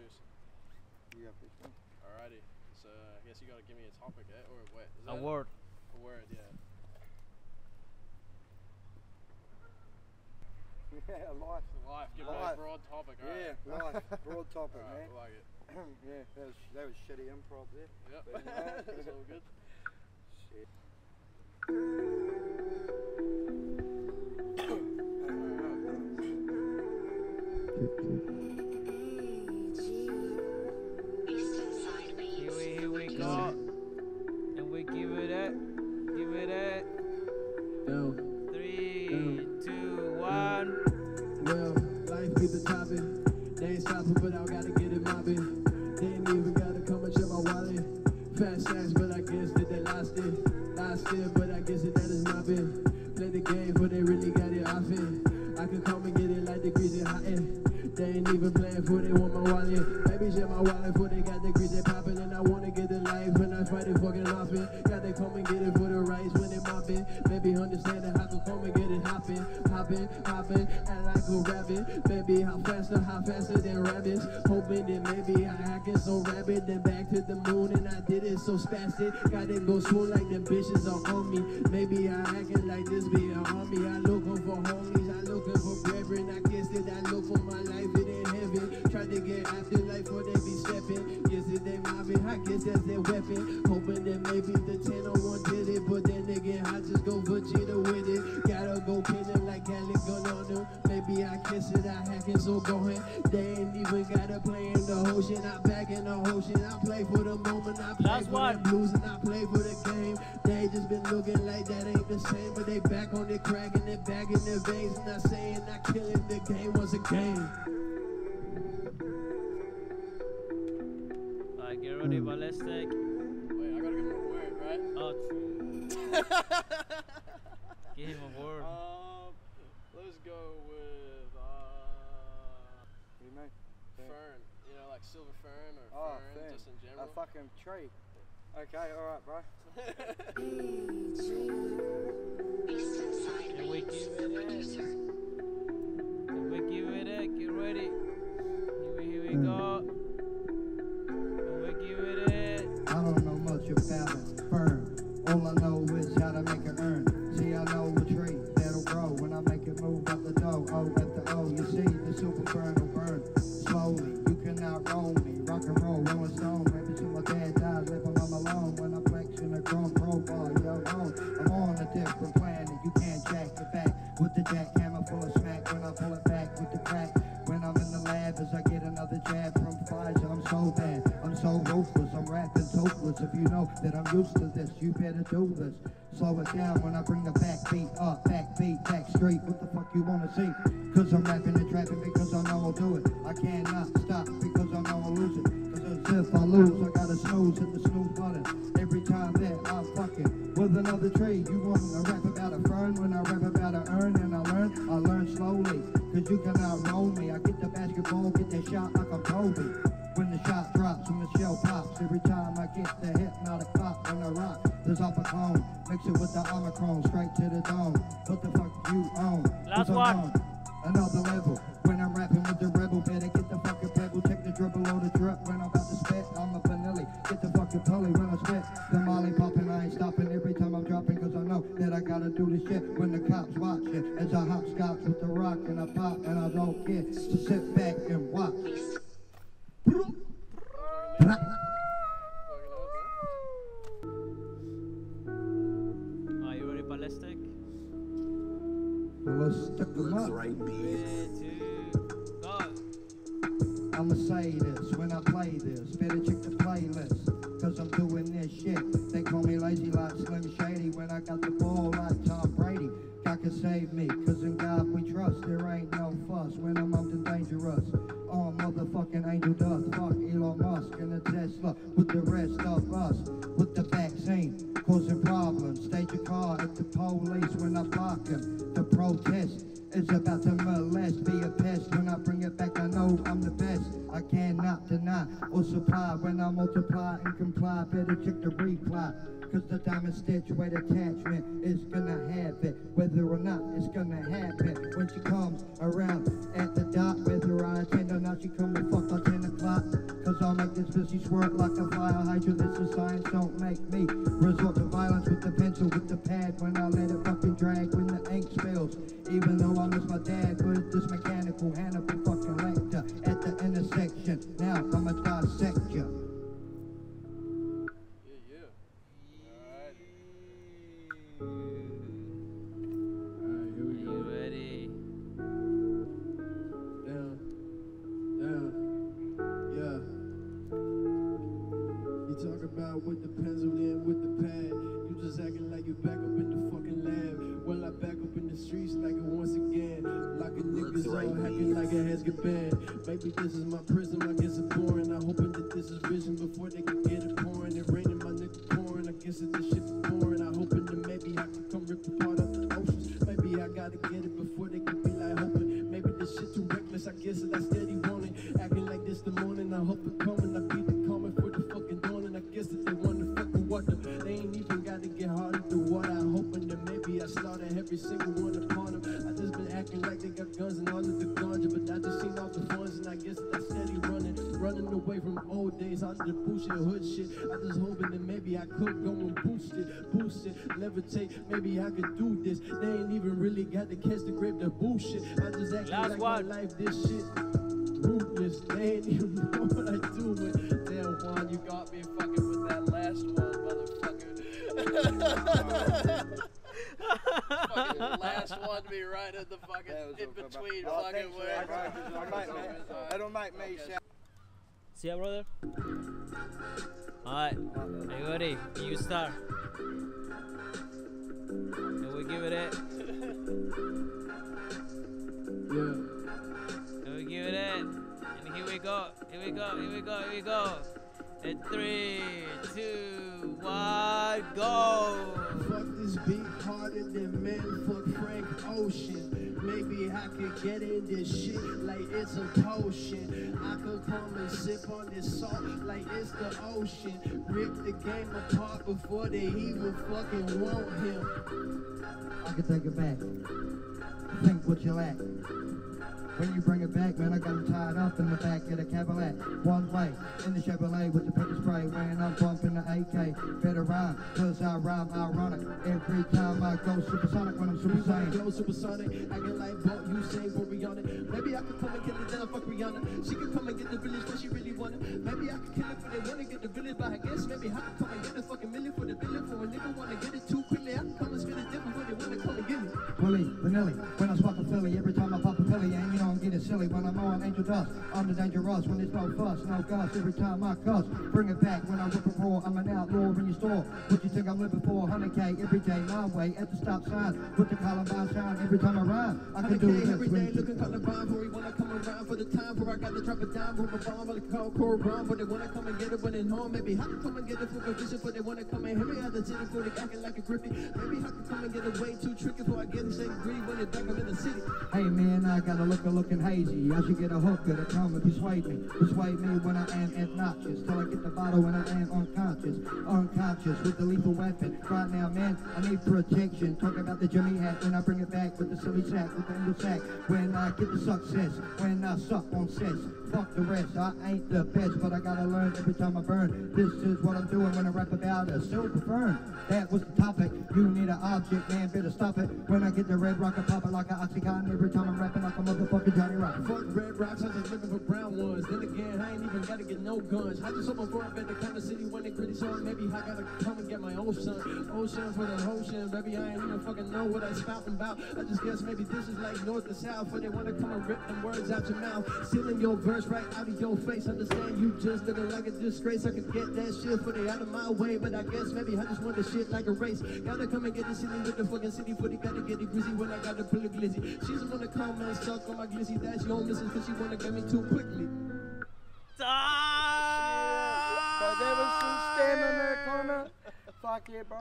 pictures. You got pictures? Alrighty. So I guess you gotta give me a topic, eh? Or wait, is that a word? A word, yeah. Yeah, life. Life. Give me a broad topic, alright? Yeah, life. Broad topic, all right, man. I like it. Yeah, that was shitty improv there. Yep. But, that's all good. Shit. Here we go. And we give it up. Give it up. Go. 3, 2, 1. Well, life be the topic. They ain't stopping, but I gotta get it mobbing. They ain't even gotta come and check my wallet. Fast ass, but I guess that they lost it. Lost it, but I guess that is mobbing. Play the game, but they really got it off it. I could come and get it like the greasy hot end. They ain't even playing for they want my wallet. Baby, check my wallet for they got the greasy popping. And I wanna get the life when I fight it fucking off it. Got they come and get it for the rights when they mop it. Baby, understand how to come and get it hopping, hopping, hopping, and I could rap it. Baby, how faster than rabbits. Hoping that maybe I hack it so rapid. Then back to the moon and I did it so spastic. Got it go swoon like the bitches are on me. Maybe I hack it like this be an army. I looking for homies, I looking for brethren. I guess that I look for my life, it ain't heaven. Try to get afterlife for they be stepping. Guess that they mobbing, I guess that's their weapon. Hoping that maybe the 10-on-1 did it. But then again, I just go Vegeta with it. Gotta go pin them like Cali gun on them. Maybe I kiss it, I hack it, so go ahead. They ain't even gotta play in the whole shit. I back in the whole shit. I play for the moment, I play that's for the blues, and I play for the game. They just been looking like that ain't the same, but they back on the crack and they back in their veins. And I saying I killing the game once again. Like you're already ballistic. Wait, I gotta give him a word, right? Oh, give him a word. Let's go with what do you mean? Fern. You know, like silver fern or fern, just in general. A fucking tree. Okay, alright, bro. Can we give it a? Can we give it a? Get ready. Here we go. Can we give it a? I don't know much about it, fern. All I know is how to make it earn. See, I know a tree that'll grow when I make it move out the dough. Oh, at the O, you see, the super fern will burn slowly. You cannot roll me. Rock and roll, rolling stone. Maybe till my dad dies, left my mom alone. When I flex in a grown profile, yo, I'm on a different planet. You can't jack it back with the jackhammer full of smack. When I pull it back with the crack. When I'm in the lab, as I get another jab from Pfizer, I'm so bad. I'm so ruthless, I'm rapping topless. If you know that I'm used to this, you better do this. Slow it down when I bring the backbeat up, backbeat, back street. What the fuck you wanna see? Cause I'm rapping and trapping because I know I'll do it. I cannot stop because I know I'll lose it. Cause if I lose, I gotta snooze at the snooze button. Every time that I'm fucking with another tree. You wanna rap about a fern when I rap about a urn. And I learn slowly. Cause you cannot roll me. I get the basketball, get that shot like I'm Kobe. When the shot drops, when the shell pops. Every time I get the hypnotic pop when I rock. There's off a clone, mix it with the Omicron, straight to the dome. What the fuck you own? Last one. On another level. When I'm rapping with the rebel, better get the fucking pebble. Take the dribble or the drip. When I'm about to spit, I'm a vanilla. Get the fucking pully when I spit. The molly popping, I ain't stopping. Every time I'm dropping, cause I know that I gotta do this shit. When the cops watch it, as I hopscotch with the rock and I pop, and I don't get to sit back and watch. Are you ready, ballistic? Ballistic, that's right, bitch. Go. I'ma say this when I play this. Better check the playlist, cause I'm doing this shit. They call me lazy like Slim Shady. When I got the ball like Tom Brady, God can save me, cause in God we trust. There ain't no fuss when I'm up to dangerous. Oh, motherfucking angel dust. Fuck Elon Musk and the Tesla with the rest of us. With the vaccine, causing problems. Stage a car at the police when I block them. The protest is about to molest. Be a pest when I bring it back. I know I'm the best. I cannot deny or supply. When I multiply and comply, better check the reply. Cause the diamond stitch weight attachment is gonna have it. Whether or not it's gonna happen. When she comes around at the dock, whether I attend or not, she come to fuck like 10 o'clock. pencils, each word like a fire hydrant. This is science, don't make me resort to violence with the pencil, with the pad, when I let it fucking drag, when the ink spills. Even though I miss my dad, but this mechanical Hannibal fucking lecture at the intersection. Now I'ma dissect you. With the pencil and with the pad, you just acting like you back up in the fucking lab. Well, I back up in the streets like it once again. Locking niggas right out, hacking like a has get banned. Maybe this is my prism, I guess it's boring. I'm hoping that this is vision before they can get it pouring. It raining, my nigga pouring. I guess that this shit is boring. I'm hoping that maybe I can come rip apart out the oceans. Maybe I gotta get it before they can be like hoping. Maybe this shit too reckless, I guess that I steady want it. Acting like this the morning, I hope it coming. I keep it coming for the fucking that they want to fucking water. They ain't even got to get hard at the water. I'm hoping that maybe I slaughter every single one upon them. I just been acting like they got guns and all of the ganja, but I just seen all the funds and I guess that I steady running away from old days, all the bullshit, hood shit. I just hoping that maybe I could go and boost it, levitate. Maybe I could do this. They ain't even really got to catch the grip, the bullshit. I just acting like my life, this shit ruthless. They ain't even know what I do with. Damn, Juan, you got me fucking with that last one, motherfucker. Fucking last one to be right in the fucking in between fucking words. I don't like me. See ya, brother. Alright, hey buddy, you start. And we give it it. Yeah. And we give it it. And here we go, here we go, here we go, here we go. And 3, 2, 1, go! Fuck this beat harder than men, fuck Frank Ocean. Maybe I could get in this shit like it's a potion. I could come and sip on this salt like it's the ocean. Rip the game apart before they even fucking want him. I can take it back. Think what you lack. When you bring it back, man, I got him tied up in the back of the Cadillac. One way, in the Chevrolet with the paper spray. When I'm bumping the AK, better rhyme, cause I rhyme ironic. Every time I go supersonic, when I'm super sane. Go supersonic, acting like Bolt, Usain Bolt, Rihanna. Maybe I could come and get it, then I fuck Rihanna. She could come and get the village when she really want it. Maybe I could kill it for they wanna get the village, but I guess maybe I could come and get the fucking million for the billion. For a nigga wanna get it too quickly, I can come and spit it different when they wanna come and get it. Willie, Vanilli, when I swap a Philly, every time I pop a Philly, and you know I'm getting silly. When I'm on angel dust, I'm the dangerous. When there's no fuss, no guts, every time I cuss, bring it back. When I rip and roar, I'm an outlaw in your store. What you think I'm living for? 100K every day, my way at the stop sign. With the Columbine sign, every time I rhyme, I can do it every day. Looking Columbine, for when I come around for the time, for I got to drop a dime, for a bomb, for the call, core bomb, for they wanna come and get it when they home. Maybe I can come and get it for condition, for they wanna come and hit me out the city for the acting like a grippy. Maybe I can come and get it way too tricky for I get it, say greedy when it's back up in the city. Hey man, I got a looking hazy. I should get a hooker to come and persuade me. Persuade me when I am obnoxious. Till I get the bottle when I am unconscious. Unconscious with the lethal weapon. Right now, man, I need protection. Talk about the Jimmy hat when I bring it back with the silly sack, with the angel sack. When I get the success, when I suck on sex. Fuck the rest, I ain't the best, but I gotta learn every time I burn. This is what I'm doing when I rap about a silver fern. That was the topic. You need an object, man, better stop it. When I get the red rock, I pop it like an OxyContin. Every time I'm rapping like a motherfucking Johnny Rock. Fuck red rocks, I'm just looking for brown ones. Then again, I ain't even gotta get no guns. I just hope I'm growing up in the kind of city when they gritty song. Maybe I gotta come and get my own son. Ocean for the ocean, baby, I ain't even fucking know what I spouting about. I just guess maybe this is like north to south, where they wanna come and rip them words out your mouth. Stealing your verse right out of your face. Understand you just looking like a disgrace. I could get that shit for they out of my way, but I guess maybe I just want the shit like a race. Gotta come and get the city with the fucking city footy. Gotta get it greasy when I gotta pull it glizzy. She's gonna come and suck on my glizzy. That's your missus because she wanna get me too quickly. But there was some stamina in that corner. Fuck yeah, bro.